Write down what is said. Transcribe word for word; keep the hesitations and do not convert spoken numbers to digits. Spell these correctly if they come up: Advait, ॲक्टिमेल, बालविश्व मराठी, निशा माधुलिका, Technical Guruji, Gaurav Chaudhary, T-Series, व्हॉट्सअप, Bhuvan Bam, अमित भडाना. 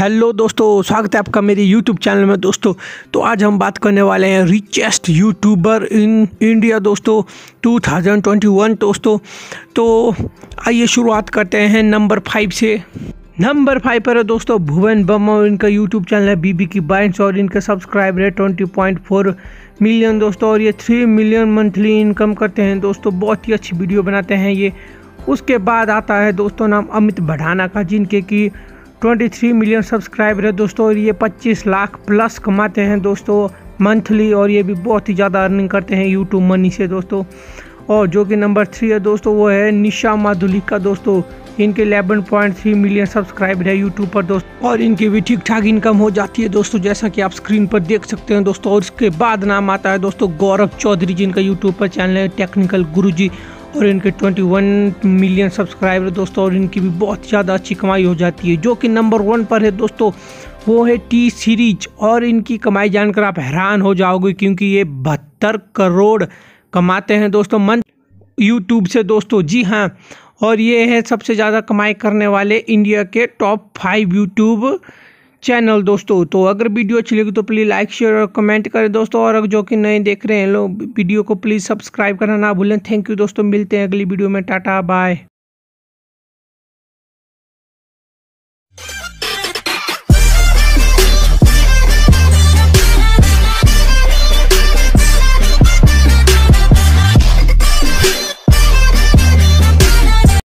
Hello दोस्तों, स्वागत है आपका मेरे यूट्यूब चैनल में। दोस्तों तो आज हम बात करने वाले हैं रिचेस्ट यूट्यूबर इन इंडिया दोस्तों दो हज़ार इक्कीस दोस्तों। तो आइए शुरुआत करते हैं नंबर फाइव से। नंबर फाइव पर है दोस्तों भुवन बम और इनका यूट्यूब चैनल है बीबी की वाइन्स और इनका सब्सक्राइबर है ट्वेंटी पॉइंट फोर मिलियन दोस्तों, और ये थ्री मिलियन मंथली इनकम करते हैं दोस्तों। बहुत ही अच्छी वीडियो बनाते हैं ये। उसके बाद आता है दोस्तों नाम अमित भडाना का, जिनके की तेईस मिलियन सब्सक्राइबर है दोस्तों, और ये पच्चीस लाख प्लस कमाते हैं दोस्तों मंथली, और ये भी बहुत ही ज़्यादा अर्निंग करते हैं यूट्यूब मनी से दोस्तों। और जो कि नंबर थ्री है दोस्तों वो है निशा माधुलिका दोस्तों, इनके ग्यारह पॉइंट तीन मिलियन सब्सक्राइबर है यूट्यूब पर दोस्तों, और इनकी भी ठीक ठाक इनकम हो जाती है दोस्तों, जैसा कि आप स्क्रीन पर देख सकते हैं दोस्तों। और इसके बाद नाम आता है दोस्तों गौरव चौधरी, जिनका यूट्यूब पर चैनल है टेक्निकल गुरुजी, और इनके इक्कीस मिलियन सब्सक्राइबर दोस्तों, और इनकी भी बहुत ज़्यादा अच्छी कमाई हो जाती है। जो कि नंबर वन पर है दोस्तों वो है टी सीरीज, और इनकी कमाई जानकर आप हैरान हो जाओगे, क्योंकि ये बहत्तर करोड़ कमाते हैं दोस्तों मंथ यूट्यूब से दोस्तों। जी हाँ, और ये है सबसे ज़्यादा कमाई करने वाले इंडिया के टॉप फाइव यूट्यूब चैनल दोस्तों। तो अगर वीडियो अच्छी लगी तो प्लीज़ लाइक, शेयर और कमेंट करें दोस्तों, और अगर जो कि नए देख रहे हैं लोग वीडियो को प्लीज़ सब्सक्राइब करना ना भूलें। थैंक यू दोस्तों, मिलते हैं अगली वीडियो में। Tata bye.